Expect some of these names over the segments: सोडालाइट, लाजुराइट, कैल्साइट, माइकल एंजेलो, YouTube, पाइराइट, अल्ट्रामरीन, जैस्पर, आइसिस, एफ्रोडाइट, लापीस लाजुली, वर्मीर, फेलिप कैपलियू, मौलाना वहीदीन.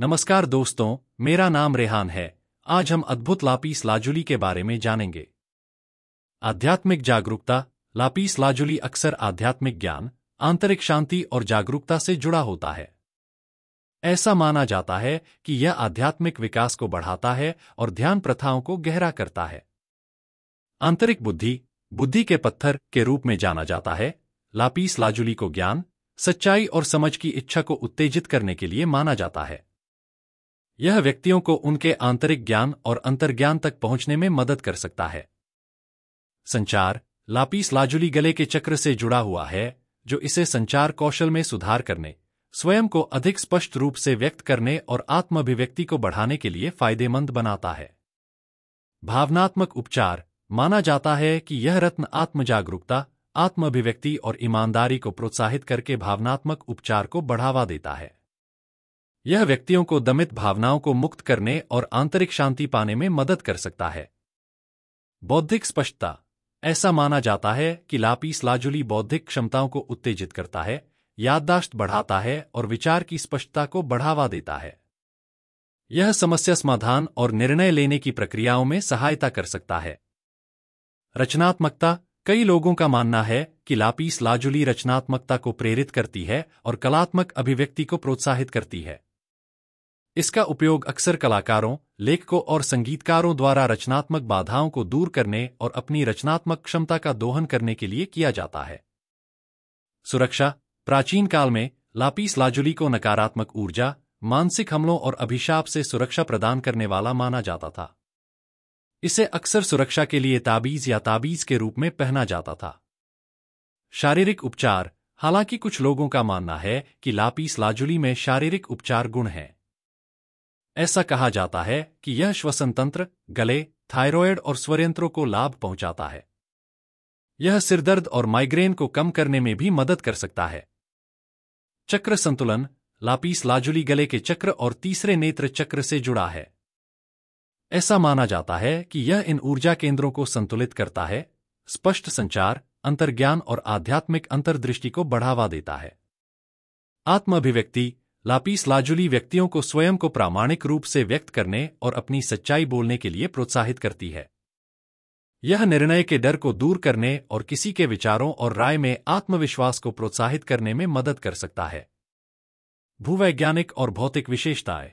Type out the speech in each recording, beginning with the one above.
नमस्कार दोस्तों, मेरा नाम रेहान है। आज हम अद्भुत लापीस लाजुली के बारे में जानेंगे। आध्यात्मिक जागरूकता। लापीस लाजुली अक्सर आध्यात्मिक ज्ञान, आंतरिक शांति और जागरूकता से जुड़ा होता है। ऐसा माना जाता है कि यह आध्यात्मिक विकास को बढ़ाता है और ध्यान प्रथाओं को गहरा करता है। आंतरिक बुद्धि। बुद्धि के पत्थर के रूप में जाना जाता है। लापीस लाजुली को ज्ञान, सच्चाई और समझ की इच्छा को उत्तेजित करने के लिए माना जाता है। यह व्यक्तियों को उनके आंतरिक ज्ञान और अंतर्ज्ञान तक पहुंचने में मदद कर सकता है। संचार। लापीस लाजुली गले के चक्र से जुड़ा हुआ है, जो इसे संचार कौशल में सुधार करने, स्वयं को अधिक स्पष्ट रूप से व्यक्त करने और आत्माभिव्यक्ति को बढ़ाने के लिए फायदेमंद बनाता है। भावनात्मक उपचार। माना जाता है कि यह रत्न आत्म जागरूकता, आत्माभिव्यक्ति और ईमानदारी को प्रोत्साहित करके भावनात्मक उपचार को बढ़ावा देता है। यह व्यक्तियों को दमित भावनाओं को मुक्त करने और आंतरिक शांति पाने में मदद कर सकता है। बौद्धिक स्पष्टता। ऐसा माना जाता है कि लापीस लाजुली बौद्धिक क्षमताओं को उत्तेजित करता है, याददाश्त बढ़ाता है और विचार की स्पष्टता को बढ़ावा देता है। यह समस्या समाधान और निर्णय लेने की प्रक्रियाओं में सहायता कर सकता है। रचनात्मकता। कई लोगों का मानना है कि लापीस लाजुली रचनात्मकता को प्रेरित करती है और कलात्मक अभिव्यक्ति को प्रोत्साहित करती है। इसका उपयोग अक्सर कलाकारों, लेखकों और संगीतकारों द्वारा रचनात्मक बाधाओं को दूर करने और अपनी रचनात्मक क्षमता का दोहन करने के लिए किया जाता है। सुरक्षा। प्राचीन काल में लापीस लाजुली को नकारात्मक ऊर्जा, मानसिक हमलों और अभिशाप से सुरक्षा प्रदान करने वाला माना जाता था। इसे अक्सर सुरक्षा के लिए ताबीज या ताबीज के रूप में पहना जाता था। शारीरिक उपचार। हालांकि कुछ लोगों का मानना है कि लापीस लाजुली में शारीरिक उपचार गुण हैं। ऐसा कहा जाता है कि यह श्वसन तंत्र, गले, थायराइड और स्वरयंत्रों को लाभ पहुंचाता है। यह सिरदर्द और माइग्रेन को कम करने में भी मदद कर सकता है। चक्र संतुलन। लापीस लाजुली गले के चक्र और तीसरे नेत्र चक्र से जुड़ा है। ऐसा माना जाता है कि यह इन ऊर्जा केंद्रों को संतुलित करता है, स्पष्ट संचार, अंतर्ज्ञान और आध्यात्मिक अंतर्दृष्टि को बढ़ावा देता है। आत्माभिव्यक्ति। लापीस लाजुली व्यक्तियों को स्वयं को प्रामाणिक रूप से व्यक्त करने और अपनी सच्चाई बोलने के लिए प्रोत्साहित करती है। यह निर्णय के डर को दूर करने और किसी के विचारों और राय में आत्मविश्वास को प्रोत्साहित करने में मदद कर सकता है। भूवैज्ञानिक और भौतिक विशेषताएं।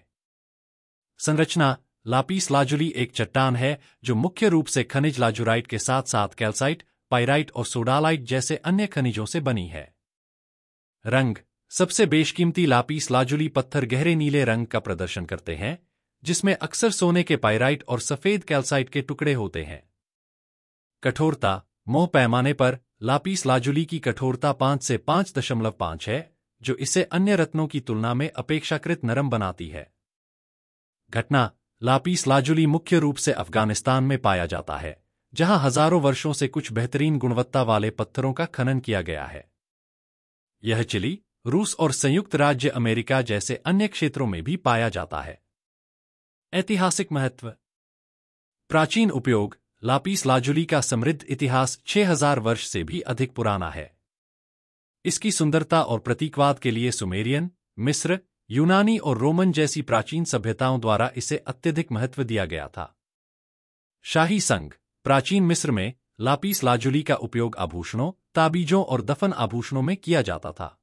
संरचना। लापीस लाजुली एक चट्टान है जो मुख्य रूप से खनिज लाजुराइट के साथ साथ कैल्साइट, पाइराइट और सोडालाइट जैसे अन्य खनिजों से बनी है। रंग। सबसे बेशकीमती लापीस लाजुली पत्थर गहरे नीले रंग का प्रदर्शन करते हैं, जिसमें अक्सर सोने के पाइराइट और सफेद कैल्साइट के टुकड़े होते हैं। कठोरता। मोह पैमाने पर लापीस लाजुली की कठोरता 5 से 5.5 है, जो इसे अन्य रत्नों की तुलना में अपेक्षाकृत नरम बनाती है। घटना। लापीस लाजुली मुख्य रूप से अफगानिस्तान में पाया जाता है, जहां हजारों वर्षों से कुछ बेहतरीन गुणवत्ता वाले पत्थरों का खनन किया गया है। यह चिली, रूस और संयुक्त राज्य अमेरिका जैसे अन्य क्षेत्रों में भी पाया जाता है। ऐतिहासिक महत्व। प्राचीन उपयोग। लापीस लाजुली का समृद्ध इतिहास 6000 वर्ष से भी अधिक पुराना है। इसकी सुंदरता और प्रतीकवाद के लिए सुमेरियन, मिस्र, यूनानी और रोमन जैसी प्राचीन सभ्यताओं द्वारा इसे अत्यधिक महत्व दिया गया था। शाही संघ। प्राचीन मिस्र में लापीस लाजुली का उपयोग आभूषणों, ताबीजों और दफन आभूषणों में किया जाता था।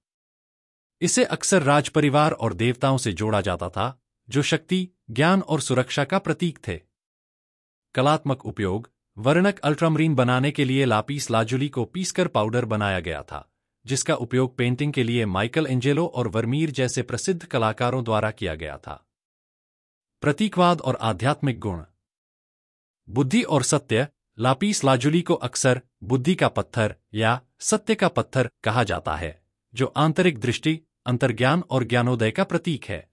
इसे अक्सर राज परिवार और देवताओं से जोड़ा जाता था, जो शक्ति, ज्ञान और सुरक्षा का प्रतीक थे। कलात्मक उपयोग। वर्णक अल्ट्रामरीन बनाने के लिए लापीस लाजुली को पीसकर पाउडर बनाया गया था, जिसका उपयोग पेंटिंग के लिए माइकल एंजेलो और वर्मीर जैसे प्रसिद्ध कलाकारों द्वारा किया गया था। प्रतीकवाद और आध्यात्मिक गुण। बुद्धि और सत्य। लापीस लाजुली को अक्सर बुद्धि का पत्थर या सत्य का पत्थर कहा जाता है, जो आंतरिक दृष्टि, अंतर्ज्ञान और ज्ञानोदय का प्रतीक है।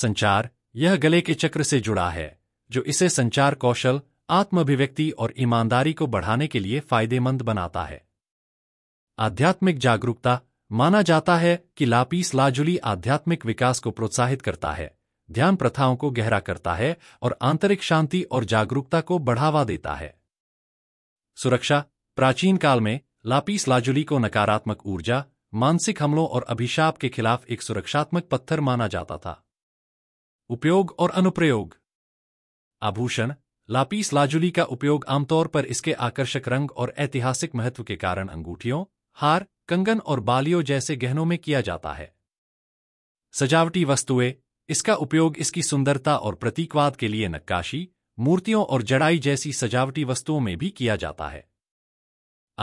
संचार। यह गले के चक्र से जुड़ा है, जो इसे संचार कौशल, आत्माभिव्यक्ति और ईमानदारी को बढ़ाने के लिए फायदेमंद बनाता है। आध्यात्मिक जागरूकता। माना जाता है कि लापीस लाजुली आध्यात्मिक विकास को प्रोत्साहित करता है, ध्यान प्रथाओं को गहरा करता है और आंतरिक शांति और जागरूकता को बढ़ावा देता है। सुरक्षा। प्राचीन काल में लापीस लाजुली को नकारात्मक ऊर्जा, मानसिक हमलों और अभिशाप के खिलाफ एक सुरक्षात्मक पत्थर माना जाता था। उपयोग और अनुप्रयोग। आभूषण। लापीस लाजुली का उपयोग आमतौर पर इसके आकर्षक रंग और ऐतिहासिक महत्व के कारण अंगूठियों, हार, कंगन और बालियों जैसे गहनों में किया जाता है। सजावटी वस्तुएं। इसका उपयोग इसकी सुंदरता और प्रतीकवाद के लिए नक्काशी, मूर्तियों और जड़ाई जैसी सजावटी वस्तुओं में भी किया जाता है।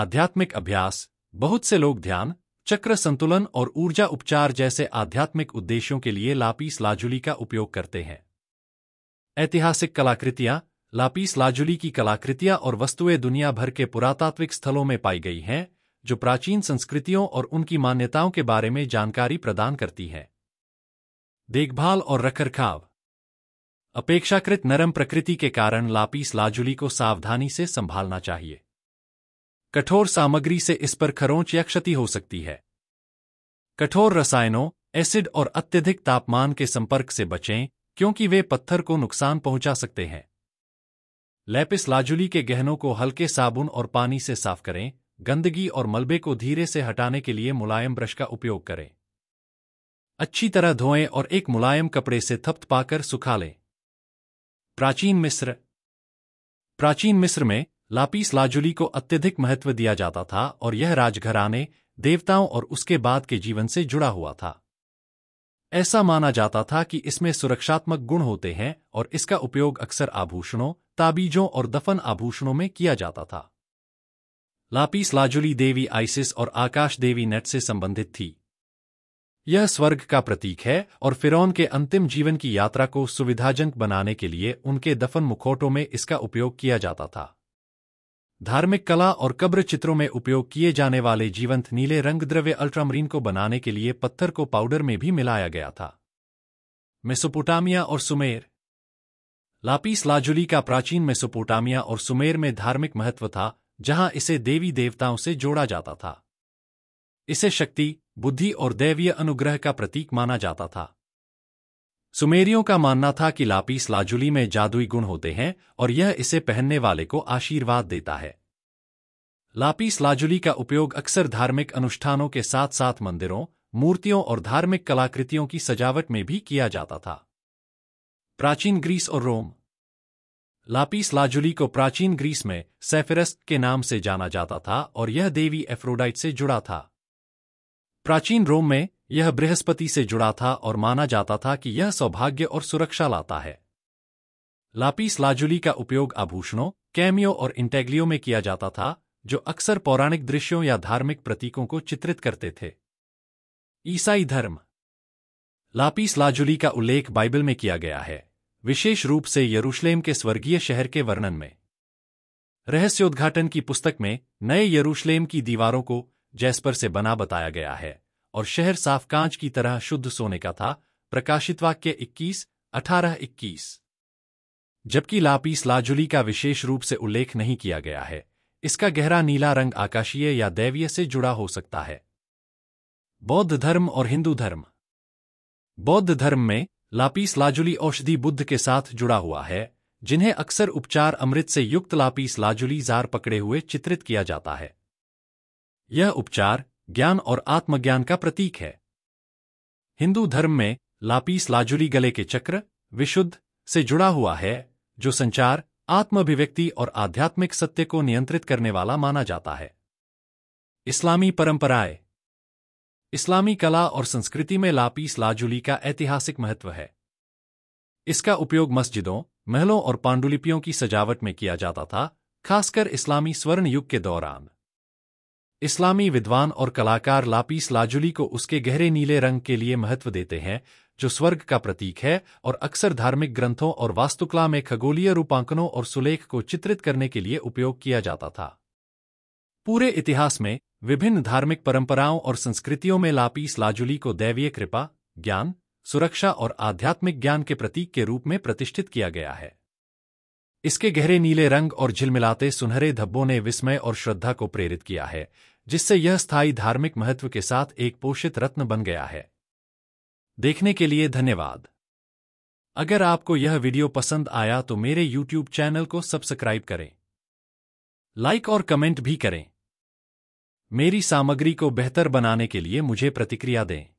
आध्यात्मिक अभ्यास। बहुत से लोग ध्यान, चक्र संतुलन और ऊर्जा उपचार जैसे आध्यात्मिक उद्देश्यों के लिए लापीस लाजुली का उपयोग करते हैं। ऐतिहासिक कलाकृतियां। लापीस लाजुली की कलाकृतियां और वस्तुएं दुनिया भर के पुरातात्विक स्थलों में पाई गई हैं, जो प्राचीन संस्कृतियों और उनकी मान्यताओं के बारे में जानकारी प्रदान करती हैं। देखभाल और रखरखाव। अपेक्षाकृत नरम प्रकृति के कारण लापीस लाजुली को सावधानी से संभालना चाहिए। कठोर सामग्री से इस पर खरोंच या क्षति हो सकती है। कठोर रसायनों, एसिड और अत्यधिक तापमान के संपर्क से बचें, क्योंकि वे पत्थर को नुकसान पहुंचा सकते हैं। लापीस लाजुली के गहनों को हल्के साबुन और पानी से साफ करें। गंदगी और मलबे को धीरे से हटाने के लिए मुलायम ब्रश का उपयोग करें। अच्छी तरह धोएं और एक मुलायम कपड़े से थपथपाकर सुखा लें। प्राचीन मिस्र। प्राचीन मिस्र में लापीस लाजुली को अत्यधिक महत्व दिया जाता था और यह राजघराने, देवताओं और उसके बाद के जीवन से जुड़ा हुआ था। ऐसा माना जाता था कि इसमें सुरक्षात्मक गुण होते हैं और इसका उपयोग अक्सर आभूषणों, ताबीजों और दफन आभूषणों में किया जाता था। लापीस लाजुली देवी आइसिस और आकाश देवी नेट से संबंधित थी। यह स्वर्ग का प्रतीक है और फिरौन के अंतिम जीवन की यात्रा को सुविधाजनक बनाने के लिए उनके दफन मुखौटों में इसका उपयोग किया जाता था। धार्मिक कला और कब्र चित्रों में उपयोग किए जाने वाले जीवंत नीले रंग द्रव्य अल्ट्रामरीन को बनाने के लिए पत्थर को पाउडर में भी मिलाया गया था। मेसोपोटामिया और सुमेर। लापीस लाजुली का प्राचीन मेसोपोटामिया और सुमेर में धार्मिक महत्व था, जहां इसे देवी देवताओं से जोड़ा जाता था। इसे शक्ति, बुद्धि और दैवीय अनुग्रह का प्रतीक माना जाता था। सुमेरियों का मानना था कि लापीस लाजुली में जादुई गुण होते हैं और यह इसे पहनने वाले को आशीर्वाद देता है। लापीस लाजुली का उपयोग अक्सर धार्मिक अनुष्ठानों के साथ साथ मंदिरों, मूर्तियों और धार्मिक कलाकृतियों की सजावट में भी किया जाता था। प्राचीन ग्रीस और रोम। लापीस लाजुली को प्राचीन ग्रीस में सेफिरस के नाम से जाना जाता था और यह देवी एफ्रोडाइट से जुड़ा था। प्राचीन रोम में यह बृहस्पति से जुड़ा था और माना जाता था कि यह सौभाग्य और सुरक्षा लाता है। लापीस लाजुली का उपयोग आभूषणों, कैमियो और इंटेग्लियो में किया जाता था, जो अक्सर पौराणिक दृश्यों या धार्मिक प्रतीकों को चित्रित करते थे। ईसाई धर्म। लापीस लाजुली का उल्लेख बाइबल में किया गया है, विशेष रूप से यरूशलेम के स्वर्गीय शहर के वर्णन में। रहस्योद्घाटन की पुस्तक में नए यरूशलेम की दीवारों को जैस्पर से बना बताया गया है और शहर साफ कांच की तरह शुद्ध सोने का था, प्रकाशित वाक्य 21:18-21। जबकि लापीस लाजुली का विशेष रूप से उल्लेख नहीं किया गया है, इसका गहरा नीला रंग आकाशीय या दैवीय से जुड़ा हो सकता है। बौद्ध धर्म और हिंदू धर्म। बौद्ध धर्म में लापीस लाजुली औषधि बुद्ध के साथ जुड़ा हुआ है, जिन्हें अक्सर उपचार अमृत से युक्त लापीस लाजुली जार पकड़े हुए चित्रित किया जाता है। यह उपचार ज्ञान और आत्मज्ञान का प्रतीक है। हिंदू धर्म में लापीस लाजुली गले के चक्र, विशुद्ध, से जुड़ा हुआ है, जो संचार, आत्माभिव्यक्ति और आध्यात्मिक सत्य को नियंत्रित करने वाला माना जाता है। इस्लामी परंपराएं। इस्लामी कला और संस्कृति में लापीस लाजुली का ऐतिहासिक महत्व है। इसका उपयोग मस्जिदों, महलों और पांडुलिपियों की सजावट में किया जाता था, खासकर इस्लामी स्वर्ण युग के दौरान। इस्लामी विद्वान और कलाकार लापीस लाजुली को उसके गहरे नीले रंग के लिए महत्व देते हैं, जो स्वर्ग का प्रतीक है और अक्सर धार्मिक ग्रंथों और वास्तुकला में खगोलीय रूपांकनों और सुलेख को चित्रित करने के लिए उपयोग किया जाता था। पूरे इतिहास में विभिन्न धार्मिक परंपराओं और संस्कृतियों में लापीस लाजुली को दैवीय कृपा, ज्ञान, सुरक्षा और आध्यात्मिक ज्ञान के प्रतीक के रूप में प्रतिष्ठित किया गया है। इसके गहरे नीले रंग और झिलमिलाते सुनहरे धब्बों ने विस्मय और श्रद्धा को प्रेरित किया है, जिससे यह स्थायी धार्मिक महत्व के साथ एक पोषित रत्न बन गया है। देखने के लिए धन्यवाद। अगर आपको यह वीडियो पसंद आया तो मेरे YouTube चैनल को सब्सक्राइब करें, लाइक और कमेंट भी करें। मेरी सामग्री को बेहतर बनाने के लिए मुझे प्रतिक्रिया दें।